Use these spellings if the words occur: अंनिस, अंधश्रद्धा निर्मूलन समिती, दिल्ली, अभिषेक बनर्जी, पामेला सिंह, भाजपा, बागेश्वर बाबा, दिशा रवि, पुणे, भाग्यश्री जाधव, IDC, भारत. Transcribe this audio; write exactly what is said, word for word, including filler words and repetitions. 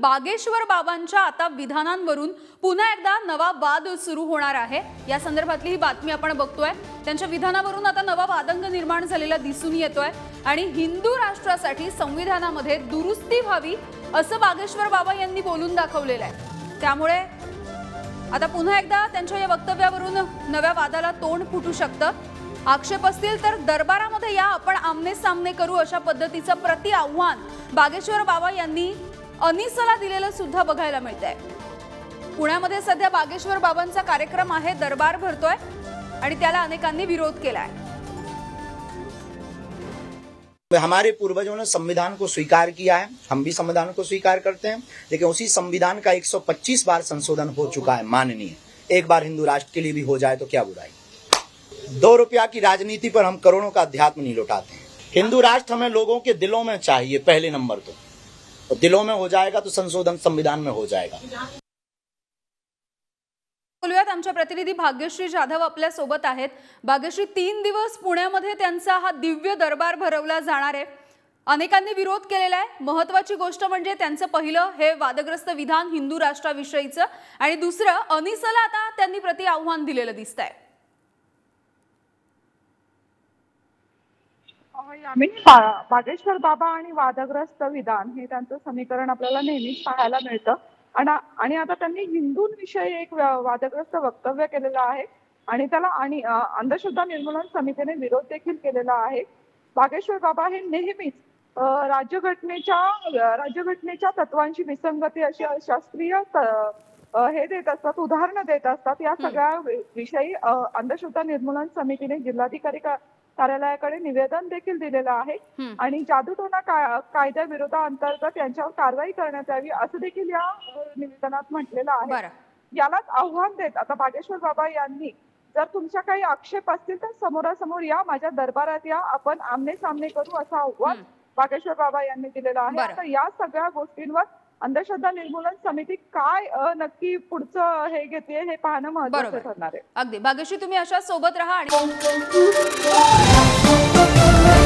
बागेश्वर बाबांच्या आता विधानांवरून पुन्हा एकदा नवा वाद सुरू होणार आहे। या संदर्भातली ही बातमी आपण बघतोय। त्यांच्या विधानावरून आता नवा वादंग निर्माण झालेला दिसून येतोय आणि हिंदू राष्ट्रासाठी संविधानामध्ये दुरुस्ती व्हावी असं बागेश्वर बाबा यांनी बोलून दाखवलेलं आहे। त्यामुळे आता पुन्हा एकदा त्यांच्या या वक्तव्यावरून नव्या वादाला तोंड फुटू शकतं। आक्षेप असतील तर दरबारामध्ये या, आपण आमने सामने करू अशा पद्धतीचं प्रति आव्हान बागेश्वर बाबा यांनी अनिसला दिलेलं सुद्धा बघायला मिळतंय। पुण्यामध्ये सध्या बागेश्वर बाबांचा कार्यक्रम आहे, दरबार भरतोय आणि त्याला अनेकांनी विरोध केला आहे। हमारे पूर्वजों ने संविधान को स्वीकार किया है, हम भी संविधान को स्वीकार करते हैं, लेकिन उसी संविधान का एक सौ पच्चीस बार संशोधन हो चुका है, माननीय। एक बार हिंदू राष्ट्र के लिए भी हो जाए तो क्या बुराई। दो रुपया की राजनीति पर हम करोड़ों का अध्यात्म नहीं लौटाते हैं। हिंदू राष्ट्र हमें लोगों के दिलों में चाहिए पहले नंबर तो, तो दिलों में हो जाएगा तो संशोधन संविधान में हो जाएगा। बोलूयात आमच्या प्रतिनिधी भाग्यश्री जाधव आपल्या सोबत आहेत। भाग्यश्री, तीन दिवस पुण्यामध्ये त्यांचा हा दिव्य दरबार भरवला जाणार आहे। अनेकांनी विरोध केलेला आहे। महत्त्वाची गोष्ट म्हणजे त्यांचं पहिलं हे वादग्रस्त विधान हिंदू राष्ट्राविषयीचं आणि दुसरं अनिसला आता त्यांनी प्रति आव्हान दिलेलं दिसतंय। बागेश्वर बाबा आणि वादग्रस्त विधान हे त्यांचं समीकरण आपल्याला नेहमीच पाहायला मिळतं। आणि आता त्यांनी हिंदूंविषयी एक वादग्रस्त वक्तव्य केलेलं आहे आणि त्याला आणि अंधश्रद्धा निर्मूलन समितीने विरोध देखील केलेला आहे। बागेश्वर बाबा हे नेहमीच राज्यघटनेच्या राज्यघटनेच्या तत्वांची विसंगती अशी शास्त्रीय हे देत असतात, उदाहरणं देत असतात। या सगळ्या विषयी अंधश्रद्धा निर्मूलन समितीने जिल्हाधिकारी कार्यालयाकडे निवेदन देखील दिलेलं आहे आणि जादूटोणा कायदा विरोधाअंतर्गत त्यांच्यावर कारवाई करण्यात यावी असं देखील या निवेदनात म्हटलेलं आहे। यालाच आव्हान देत आता बागेश्वर बाबा यांनी, जर तुमच्या काही आक्षेप असतील तर समोरासमोर या, माझ्या दरबारात या, आपण आमने सामने करू असं आव्हान बागेश्वर बाबा यांनी दिलेलं आहे। आता या सगळ्या गोष्टींवर अंधश्रद्धा निर्मूलन समिती काय नक्की पुढचं हे घेते हे पाहणं महत्त्वाचं ठरणार आहे। अगदी बागेश्वर, तुम्ही अशा सोबत राहा आणि